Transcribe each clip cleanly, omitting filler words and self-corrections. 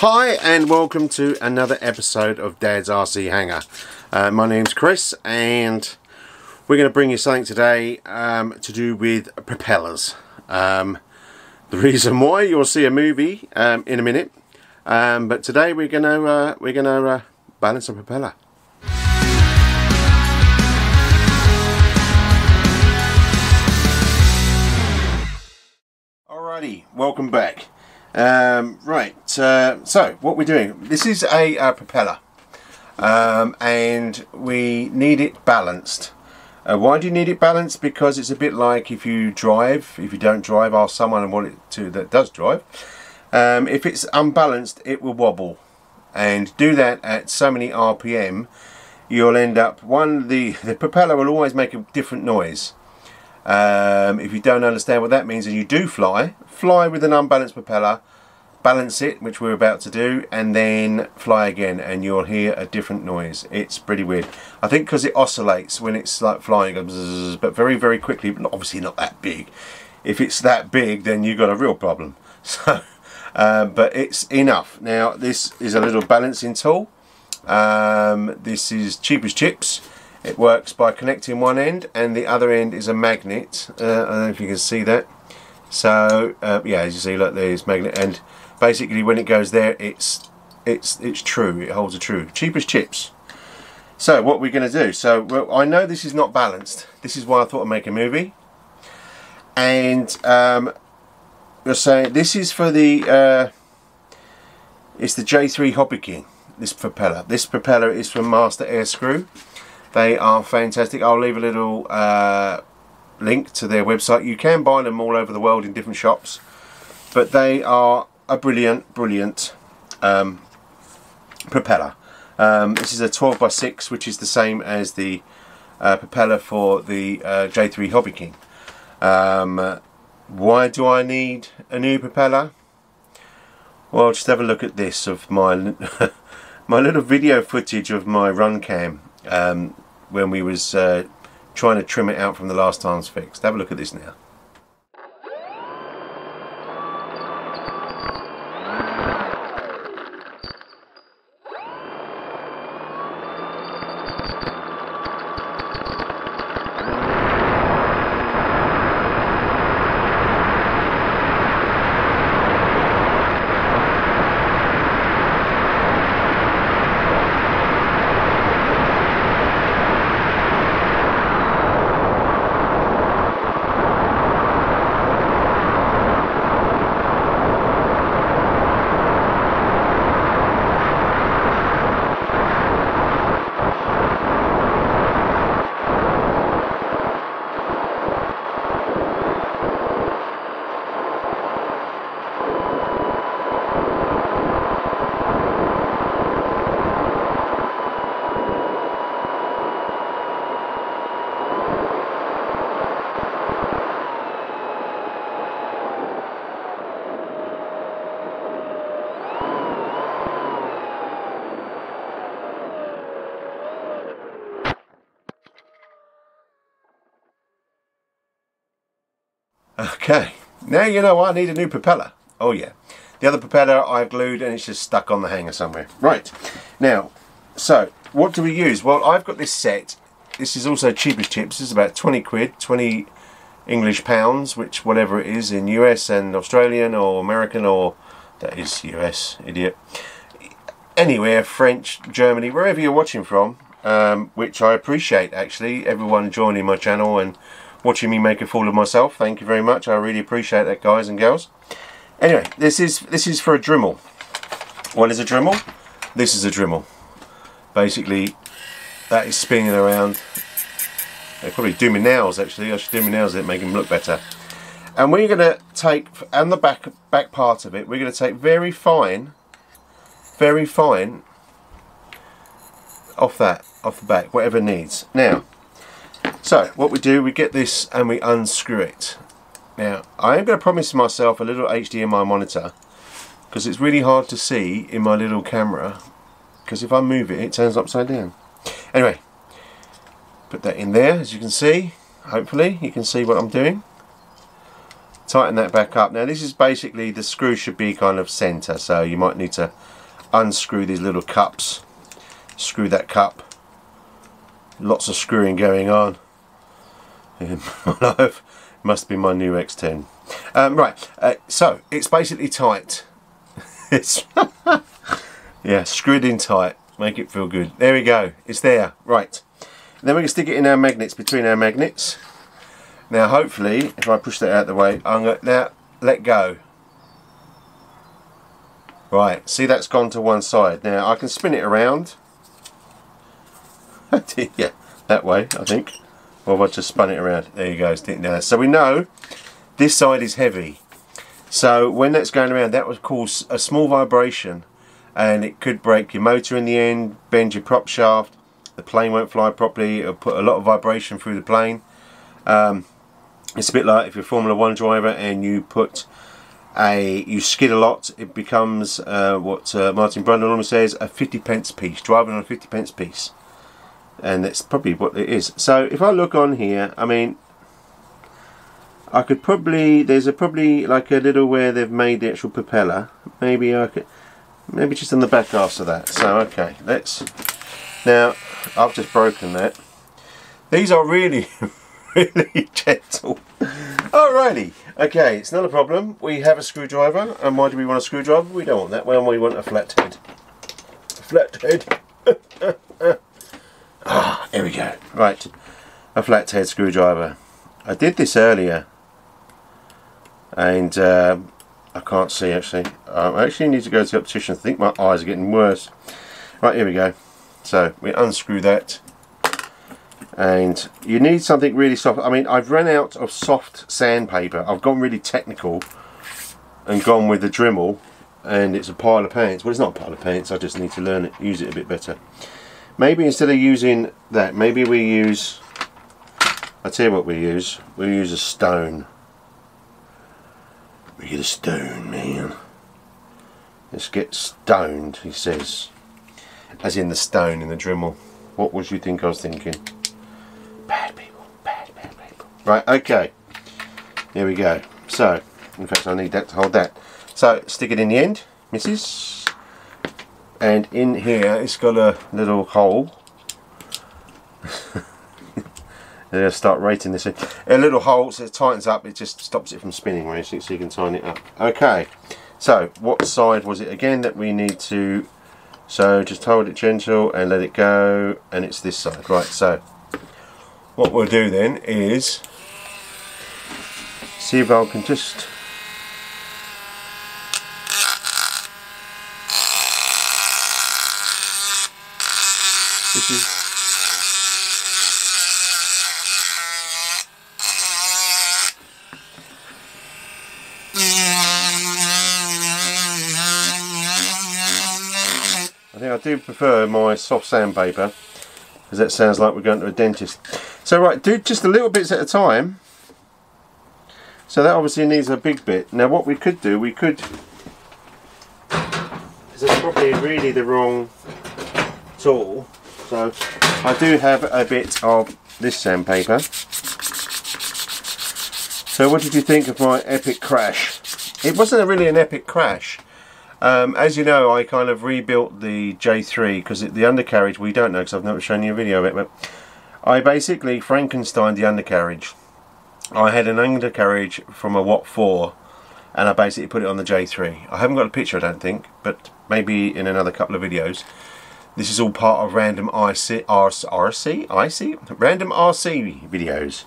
Hi and welcome to another episode of Dad's RC Hangar. My name's Chris and we're going to bring you something today to do with propellers. The reason why, you'll see a movie in a minute, but today we're going to balance a propeller. Alrighty, welcome back. So what we're doing, this is a propeller and we need it balanced. Why do you need it balanced? Because it's a bit like if you don't drive, ask someone what it to that does drive. If it's unbalanced it will wobble, and do that at so many RPM you'll end up, the propeller will always make a different noise. If you don't understand what that means and you do fly with an unbalanced propeller, balance it, which we're about to do, and then fly again and you'll hear a different noise. It's pretty weird, I think, because it oscillates when it's like flying, but very, very quickly, but obviously not that big. If it's that big then you've got a real problem. So, but it's enough. Now this is a little balancing tool. This is cheap as chips. It works by connecting one end, and the other end is a magnet. I don't know if you can see that. So yeah, as you see, look, there's magnet, and basically when it goes there, it's true. It holds a true. Cheap as chips. So what we're going to do? So I know this is not balanced. This is why I thought I'd make a movie. And you're saying this is for the it's the J3 Hobby King. This propeller. This propeller is from Master Airscrew. They are fantastic. I'll leave a little link to their website. You can buy them all over the world in different shops, but they are a brilliant, brilliant propeller. This is a 12x6, which is the same as the propeller for the J3 Hobby King. Why do I need a new propeller? Well, just have a look at this of my my little video footage of my RunCam. When we was trying to trim it out from the last time's fixed. Have a look at this now. Okay, now you know I need a new propeller. Oh yeah, the other propeller I've glued and it's just stuck on the hanger somewhere. Right, now, so what do we use? Well, I've got this set. This is also cheap as chips. This is about 20 quid, 20 English pounds, which whatever it is in US and Australian or American, or that is US, idiot. Anywhere, French, Germany, wherever you're watching from, which I appreciate actually, everyone joining my channel and watching me make a fool of myself. Thank you very much, I really appreciate that, guys and girls. Anyway, this is for a Dremel. What is a Dremel? This is a Dremel. Basically, that is spinning around. They probably do my nails actually. I should do my nails with it, make them look better. And we're going to take, and the back part of it, we're going to take very fine off that, off the back, whatever it needs. Now. So what we do, we get this and we unscrew it. Now I am going to promise myself a little HDMI monitor, because it's really hard to see in my little camera, because if I move it, it turns upside down. Anyway, put that in there, as you can see. Hopefully you can see what I'm doing. tighten that back up. Now this is basically, the screw should be kind of center, so you might need to unscrew these little cups, screw that cup. Lots of screwing going on in my life. Must be my new X10. So it's basically tight. It's yeah, screwed in tight, make it feel good. There we go, it's there, right. And then we can stick it in our magnets, between our magnets. Now hopefully, if I push that out of the way, I'm going to now let go. Right, see that's gone to one side. Now I can spin it around. Yeah, that way I think. Well, I just spun it around. There you go, stick now. So we know this side is heavy. So when that's going around, that would cause a small vibration, and it could break your motor in the end, bend your prop shaft, the plane won't fly properly, it'll put a lot of vibration through the plane. It's a bit like if you're a Formula 1 driver and you put you skid a lot, it becomes what Martin Brundle normally says, a 50p piece, driving on a 50p piece. And that's probably what it is. So if I look on here, I mean, I could probably, there's a probably like a little where they've made the actual propeller. Maybe I could, maybe just on the back after that. So okay, let's, now I've just broken that. These are really, really gentle. Alrighty, okay, it's not a problem. We have a screwdriver, and why do we want a screwdriver? We don't want that one, we want a flat head. Ah, here we go. Right, a flathead screwdriver. I did this earlier, and I can't see actually. I actually need to go to the optician. I think my eyes are getting worse. Right, here we go. So we unscrew that, and you need something really soft. I mean, I've run out of soft sandpaper. I've gone really technical and gone with the Dremel, and it's a pile of pants. Well, it's not a pile of pants. I just need to learn it, use it a bit better. Maybe instead of using that, maybe we use, I'll tell you what we use. We use a stone. We get a stone, man. Let's get stoned, he says. As in the stone in the Dremel. What was you think I was thinking? Bad people, bad people. Right, okay. Here we go. So, in fact, I need that to hold that. So, stick it in the end, missus. And in here it's got a little hole. They'll start rating this in. A little hole, so it tightens up, it just stops it from spinning or anything, so you can tighten it up. Okay, so what side was it again that we need to, so just hold it gentle and let it go, and it's this side. Right, so what we'll do then is see if I can just, I do prefer my soft sandpaper, because that sounds like we're going to a dentist. So right, do just a little bits at a time. So that obviously needs a big bit. Now what we could do, we could, because it's probably really the wrong tool. So I do have a bit of this sandpaper. So what did you think of my epic crash? It wasn't really an epic crash. As you know, I kind of rebuilt the J3 because the undercarriage, we don't know because I've never shown you a video of it, but I basically Frankensteined the undercarriage. I had an undercarriage from a Watt 4 and I basically put it on the J3. I haven't got a picture, I don't think, but maybe in another couple of videos. This is all part of random random RC videos.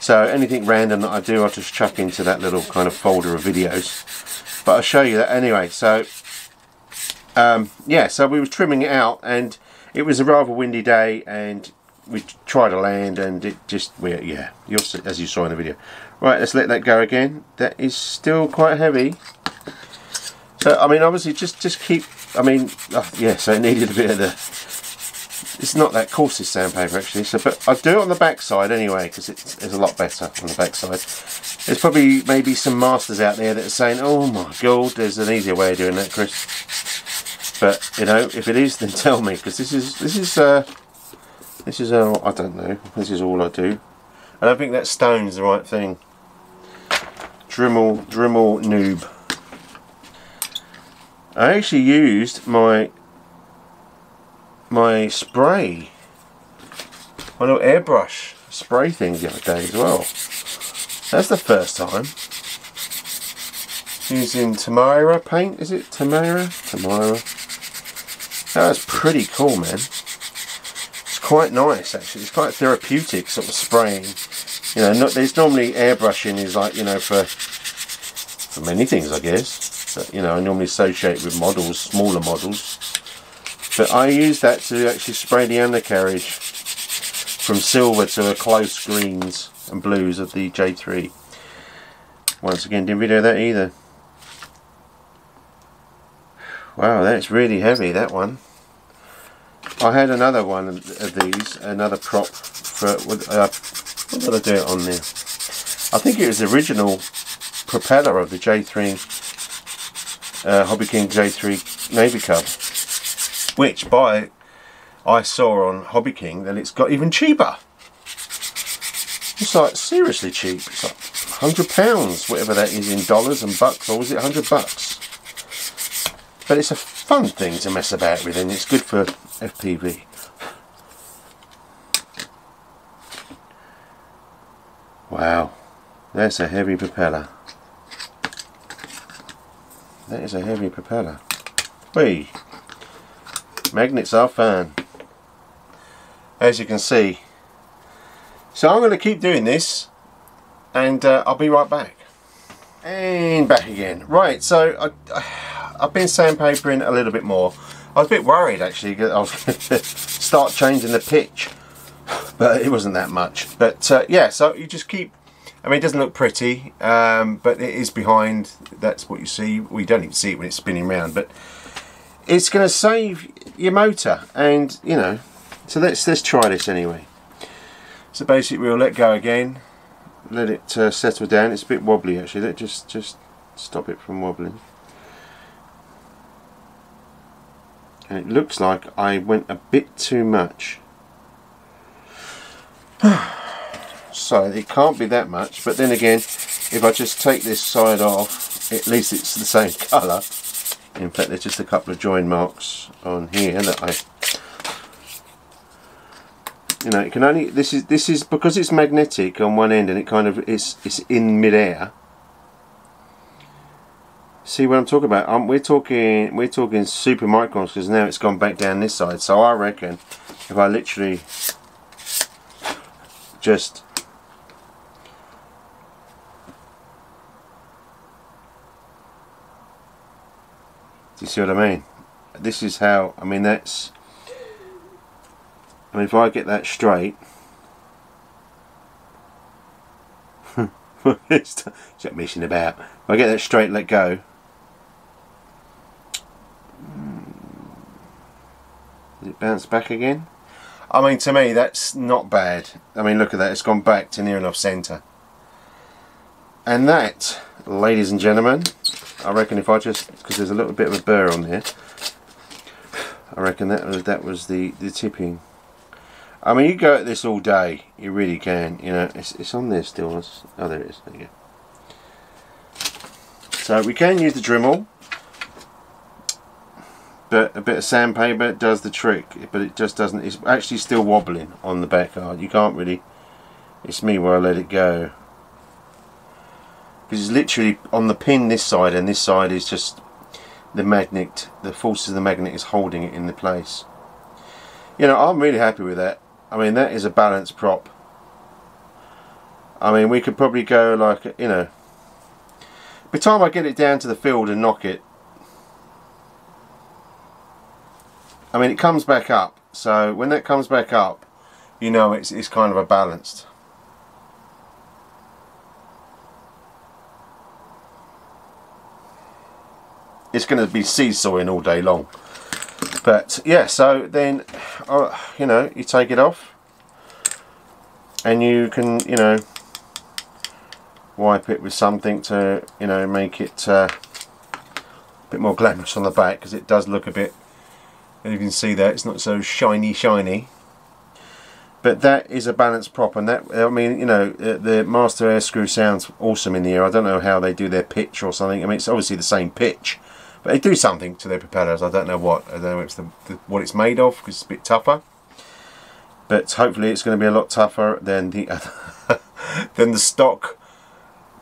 So anything random that I do, I'll just chuck into that little kind of folder of videos. But I'll show you that anyway. So yeah, so we were trimming it out and it was a rather windy day and we tried to land and it just, yeah, you'll see, as you saw in the video. Right, let's let that go again. That is still quite heavy. So I mean, obviously just keep, I mean, yeah, so it needed a bit of the, it's not that coarse, this sandpaper actually, so, but I do it on the back side anyway, because it's a lot better on the back side. There's probably maybe some masters out there that are saying, oh my god, there's an easier way of doing that, Chris. But, you know, if it is, then tell me, because this is I don't know, this is all I do. I don't think that stone's the right thing. Dremel noob. I actually used my spray, my little airbrush spray thing the other day as well. That's the first time. Using Tamiya paint, is it? Tamiya. That's pretty cool, man. It's quite nice, actually. It's quite therapeutic, sort of spraying. You know, not, there's normally airbrushing is like, you know, for many things, I guess. But, you know, I normally associate with models, smaller models. But I use that to actually spray the undercarriage from silver to the close greens and blues of the J3. Once again, didn't video that either. Wow, that's really heavy, that one. I had another one of these, another prop for, what did I do it on there? I think it was the original propeller of the J3 Hobby King J3 Navy Cub, which I saw on Hobby King that it's got even cheaper. It's like seriously cheap. It's like £100, whatever that is in dollars and bucks, or was it $100? But it's a fun thing to mess about with, and it's good for FPV. Wow, that's a heavy propeller. That is a heavy propeller. Whee! Magnets are fun, as you can see. So I'm going to keep doing this, and I'll be right back. And back again. Right, so I've been sandpapering a little bit more. I was a bit worried actually that I was going to start changing the pitch, but it wasn't that much. But yeah, so you just keep, I mean, it doesn't look pretty, but it is behind. That's what you see. Well, you don't even see it when it's spinning around, but it's going to save your motor. And you know, so let's try this anyway. So basically we'll let go again, let it settle down. It's a bit wobbly actually. Let just stop it from wobbling. And it looks like I went a bit too much. So it can't be that much, but then again, if I just take this side off, at least it's the same colour. In fact, there's just a couple of join marks on here that you know, it can only, this is because it's magnetic on one end and it kind of it's in midair. See what I'm talking about? We're talking super microns, because now it's gone back down this side. So I reckon if I literally just do, you see what I mean? This is how, I mean, that's, I mean, if I get that straight, stop messing about. If I get that straight, let go. Did it bounce back again? I mean, to me that's not bad. I mean, look at that, it's gone back to near enough centre. And that, ladies and gentlemen, I reckon if I just, because there's a little bit of a burr on there, I reckon that was the tipping. I mean, you go at this all day, you really can, you know, it's on there still. Oh, there it is, there you go. So we can use the Dremel, but a bit of sandpaper does the trick. But it just doesn't, it's actually still wobbling on the back guard. You can't really, it's me where I let it go. Because it's literally on the pin this side, and this side is just the magnet, the forces of the magnet is holding it in the place. You know, I'm really happy with that. I mean, that is a balanced prop. I mean, we could probably go like, you know, by the time I get it down to the field and knock it, I mean, it comes back up. So when that comes back up, you know, it's kind of a balanced. It's going to be seesawing all day long. But yeah, so then, you know, you take it off and you can, you know, wipe it with something to, you know, make it a bit more glamorous on the back, because it does look a bit, and you can see that it's not so shiny. But that is a balanced prop, and that, I mean, you know, the Master Airscrew sounds awesome in the air. I don't know how they do their pitch or something. I mean, it's obviously the same pitch, but they do something to their propellers. I don't know what. I don't know if it's what it's made of, because it's a bit tougher. But hopefully, it's going to be a lot tougher than the other, than the stock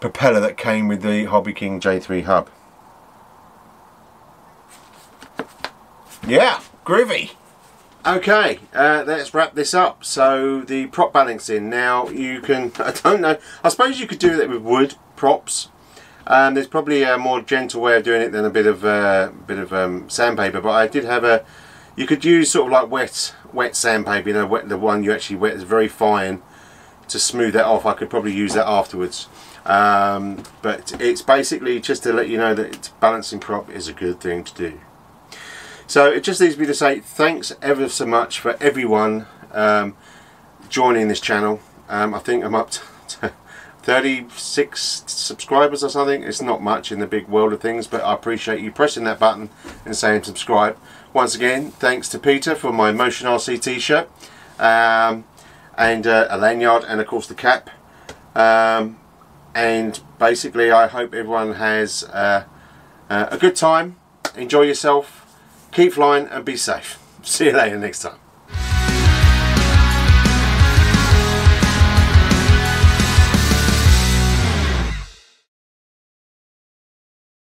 propeller that came with the Hobby King J3 Hub. Yeah, groovy. Okay, let's wrap this up. So the prop balancing, now you can, I don't know, I suppose you could do that with wood props. There's probably a more gentle way of doing it than a bit of sandpaper, but I did have a, you could use sort of like wet sandpaper, you know, the one you actually wet is very fine to smooth that off. I could probably use that afterwards. But it's basically just to let you know that balancing prop is a good thing to do. So it just leaves me to say thanks ever so much for everyone joining this channel. I think I'm up to 36 subscribers or something. It's not much in the big world of things, but I appreciate you pressing that button and saying subscribe. Once again, thanks to Peter for my Motion RC t-shirt, and a lanyard, and of course the cap. And basically I hope everyone has a good time. Enjoy yourself. Keep flying and be safe. See you later next time.